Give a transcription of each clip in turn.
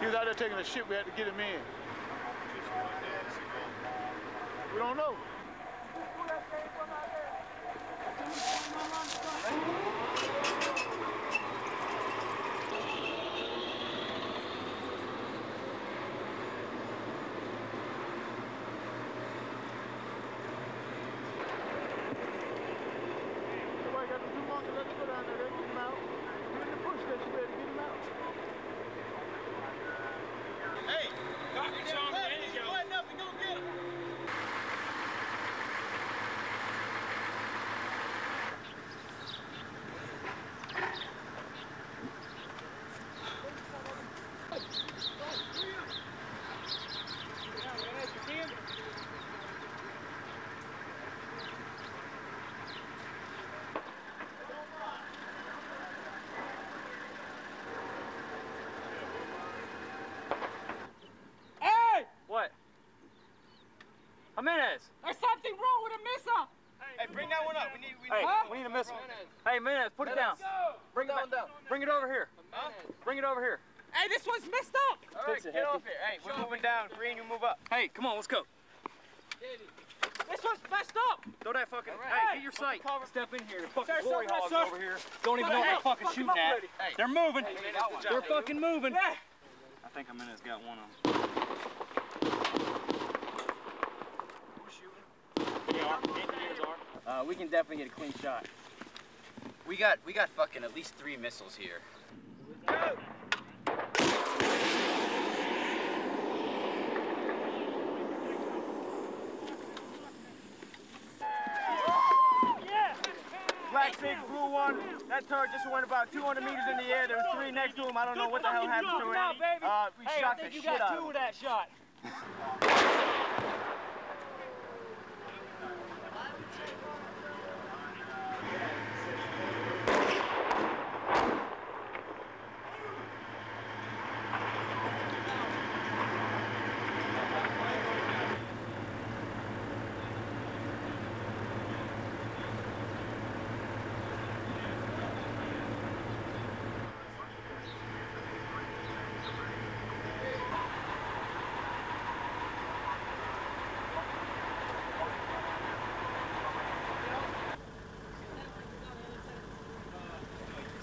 He was out there taking a shit. We had to get him in. We don't know. Minutes. There's something wrong with a missile. Hey, bring that one up. We need a missile. Hey, Minutes, put it down. Bring it down. Bring it over here. Bring it over here. Hey, this one's messed up. All right, get off here. Hey, we're moving down. Green, you move up. Hey, come on, let's go. This one's messed up. Throw that fucking. Hey, get your sight. Step in here. The fucking glory hogs over here. Don't even know what they're fucking shooting at. They're moving. They're fucking moving. I think a Minute's got one of them. We can definitely get a clean shot. We got fucking at least 3 missiles here. Go! Yeah! Black big blue one. That turret just went about 200 meters in the air. There were 3 next to him. I don't know what the hell happened to it. We shot the shit out of him. I think you got 2 of that shot.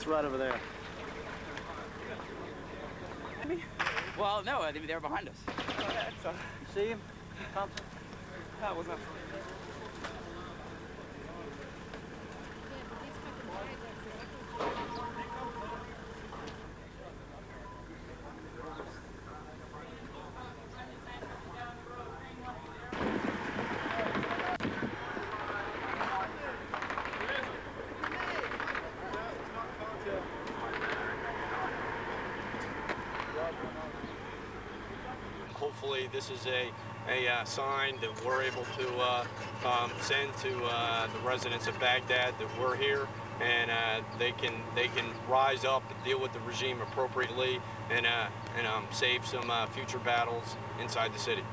Right over there. Well, no, they were behind us. So, see him, Thompson? That was up. Hopefully this is a sign that we're able to send to the residents of Baghdad that we're here, and they can rise up and deal with the regime appropriately, and save some future battles inside the city.